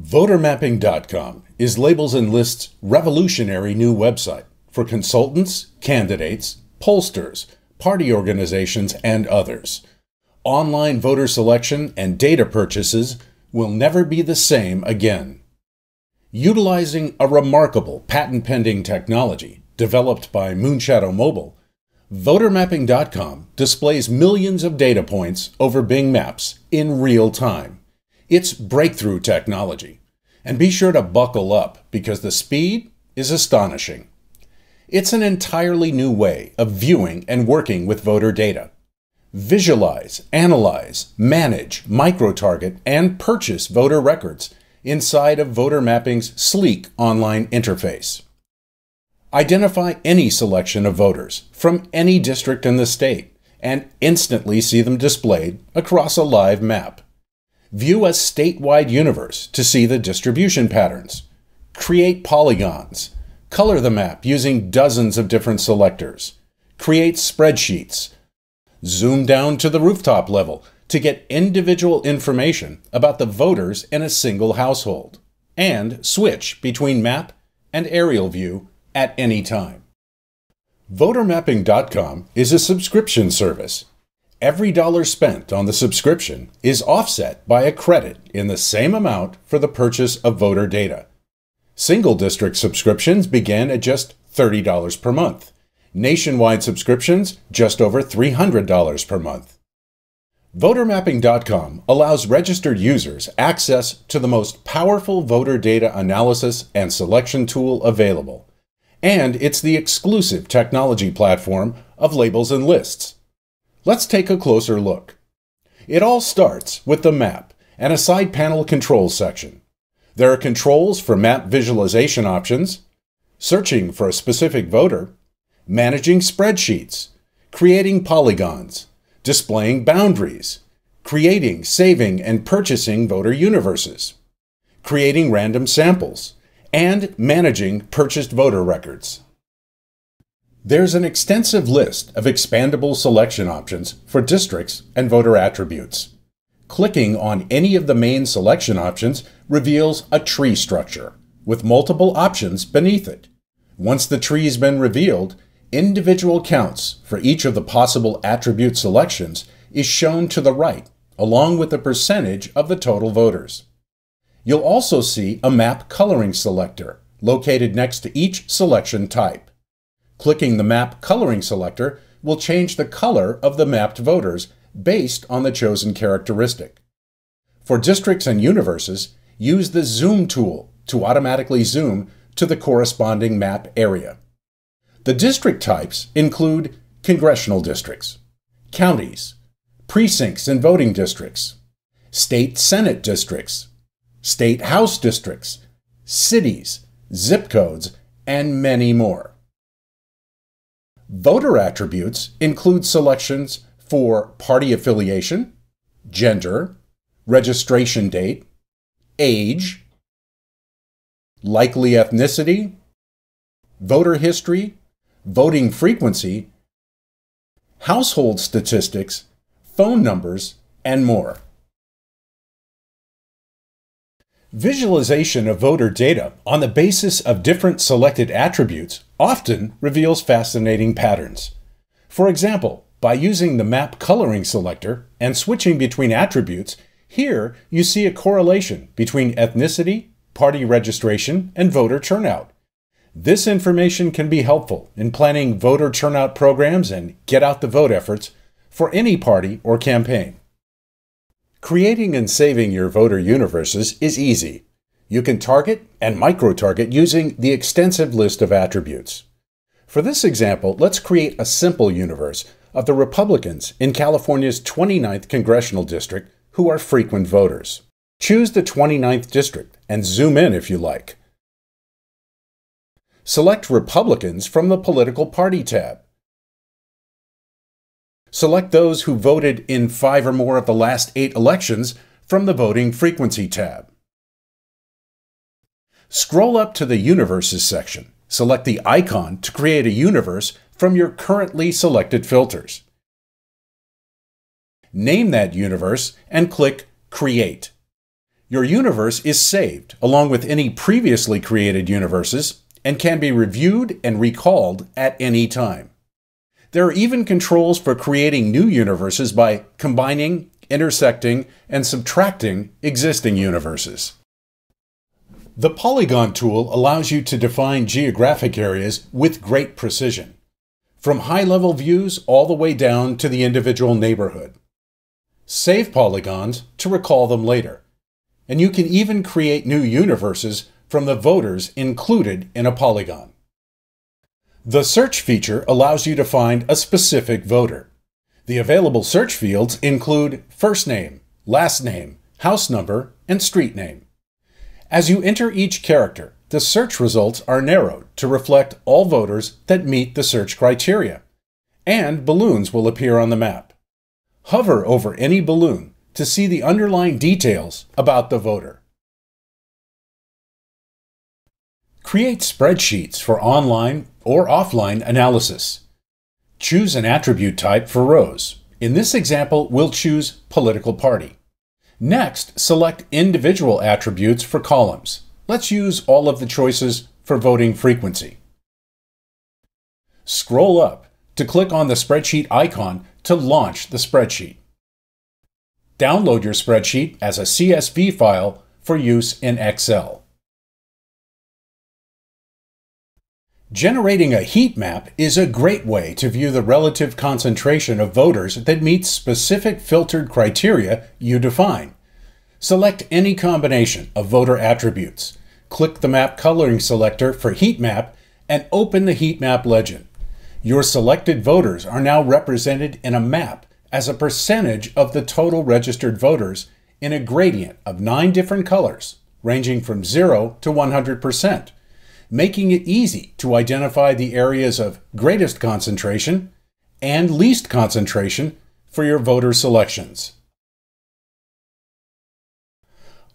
Votermapping.com is Labels and Lists' revolutionary new website for consultants, candidates, pollsters, party organizations, and others. Online voter selection and data purchases will never be the same again. Utilizing a remarkable patent-pending technology developed by Moonshadow Mobile, Votermapping.com displays millions of data points over Bing Maps in real time. It's breakthrough technology. And be sure to buckle up because the speed is astonishing. It's an entirely new way of viewing and working with voter data. Visualize, analyze, manage, micro-target, and purchase voter records inside of Voter Mapping's sleek online interface. Identify any selection of voters from any district in the state and instantly see them displayed across a live map. View a statewide universe to see the distribution patterns. Create polygons. Color the map using dozens of different selectors. Create spreadsheets. Zoom down to the rooftop level to get individual information about the voters in a single household. And switch between map and aerial view at any time. Votermapping.com is a subscription service. Every dollar spent on the subscription is offset by a credit in the same amount for the purchase of voter data. Single district subscriptions begin at just $30 per month. Nationwide subscriptions just over $300 per month. Votermapping.com allows registered users access to the most powerful voter data analysis and selection tool available. And it's the exclusive technology platform of Labels and Lists. Let's take a closer look. It all starts with the map and a side panel controls section. There are controls for map visualization options, searching for a specific voter, managing spreadsheets, creating polygons, displaying boundaries, creating, saving, and purchasing voter universes, creating random samples, and managing purchased voter records. There's an extensive list of expandable selection options for districts and voter attributes. Clicking on any of the main selection options reveals a tree structure with multiple options beneath it. Once the tree's been revealed, individual counts for each of the possible attribute selections is shown to the right, along with the percentage of the total voters. You'll also see a map coloring selector located next to each selection type. Clicking the map coloring selector will change the color of the mapped voters based on the chosen characteristic. For districts and universes, use the zoom tool to automatically zoom to the corresponding map area. The district types include congressional districts, counties, precincts and voting districts, state senate districts, state house districts, cities, zip codes, and many more. Voter attributes include selections for party affiliation, gender, registration date, age, likely ethnicity, voter history, voting frequency, household statistics, phone numbers, and more. Visualization of voter data on the basis of different selected attributes often reveals fascinating patterns. For example, by using the map coloring selector and switching between attributes, here you see a correlation between ethnicity, party registration, and voter turnout. This information can be helpful in planning voter turnout programs and get-out-the-vote efforts for any party or campaign. Creating and saving your voter universes is easy. You can target and micro-target using the extensive list of attributes. For this example, let's create a simple universe of the Republicans in California's 29th Congressional District who are frequent voters. Choose the 29th District and zoom in if you like. Select Republicans from the Political Party tab. Select those who voted in 5 or more of the last 8 elections from the Voting Frequency tab. Scroll up to the Universes section. Select the icon to create a universe from your currently selected filters. Name that universe and click Create. Your universe is saved, along with any previously created universes, and can be reviewed and recalled at any time. There are even controls for creating new universes by combining, intersecting, and subtracting existing universes. The Polygon tool allows you to define geographic areas with great precision, from high-level views all the way down to the individual neighborhood. Save polygons to recall them later. And you can even create new universes from the voters included in a polygon. The search feature allows you to find a specific voter. The available search fields include first name, last name, house number, and street name. As you enter each character, the search results are narrowed to reflect all voters that meet the search criteria, and balloons will appear on the map. Hover over any balloon to see the underlying details about the voter. Create spreadsheets for online or offline analysis. Choose an attribute type for rows. In this example, we'll choose political party. Next, select individual attributes for columns. Let's use all of the choices for voting frequency. Scroll up to click on the spreadsheet icon to launch the spreadsheet. Download your spreadsheet as a CSV file for use in Excel. Generating a heat map is a great way to view the relative concentration of voters that meets specific filtered criteria you define. Select any combination of voter attributes. Click the map coloring selector for heat map and open the heat map legend. Your selected voters are now represented in a map as a percentage of the total registered voters in a gradient of 9 different colors, ranging from 0 to 100%, making it easy to identify the areas of greatest concentration and least concentration for your voter selections.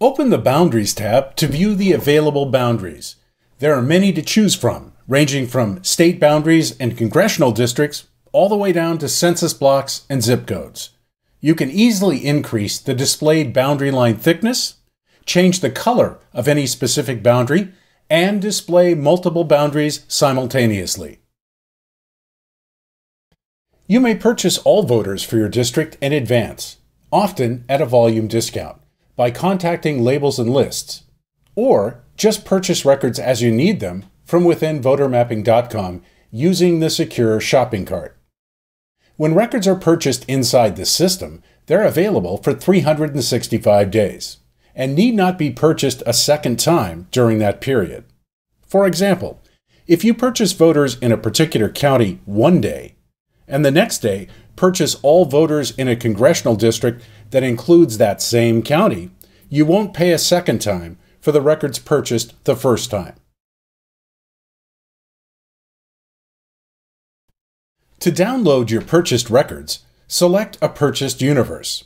Open the Boundaries tab to view the available boundaries. There are many to choose from, ranging from state boundaries and congressional districts all the way down to census blocks and zip codes. You can easily increase the displayed boundary line thickness, change the color of any specific boundary, and display multiple boundaries simultaneously. You may purchase all voters for your district in advance, often at a volume discount, by contacting Labels and Lists, or just purchase records as you need them from within Votermapping.com using the secure shopping cart. When records are purchased inside the system, they're available for 365 days and need not be purchased a second time during that period. For example, if you purchase voters in a particular county one day, and the next day purchase all voters in a congressional district that includes that same county, you won't pay a second time for the records purchased the first time. To download your purchased records, select a purchased universe.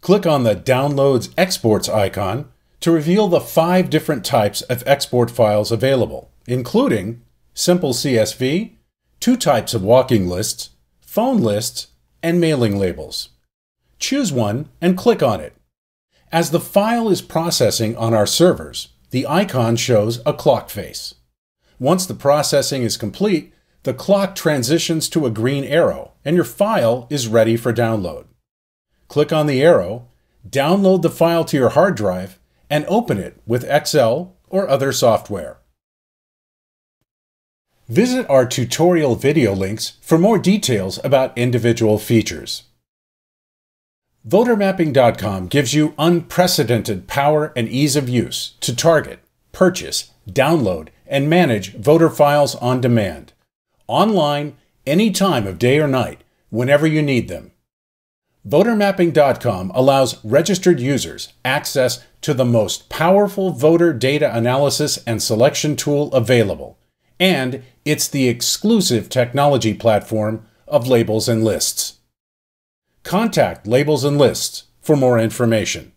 Click on the Downloads Exports icon to reveal the 5 different types of export files available, including simple CSV, 2 types of walking lists, phone lists, and mailing labels. Choose one and click on it. As the file is processing on our servers, the icon shows a clock face. Once the processing is complete, the clock transitions to a green arrow, and your file is ready for download. Click on the arrow, download the file to your hard drive, and open it with Excel or other software. Visit our tutorial video links for more details about individual features. Votermapping.com gives you unprecedented power and ease of use to target, purchase, download, and manage voter files on demand. Online, any time of day or night, whenever you need them. Votermapping.com allows registered users access to the most powerful voter data analysis and selection tool available, and it's the exclusive technology platform of Labels and Lists. Contact Labels and Lists for more information.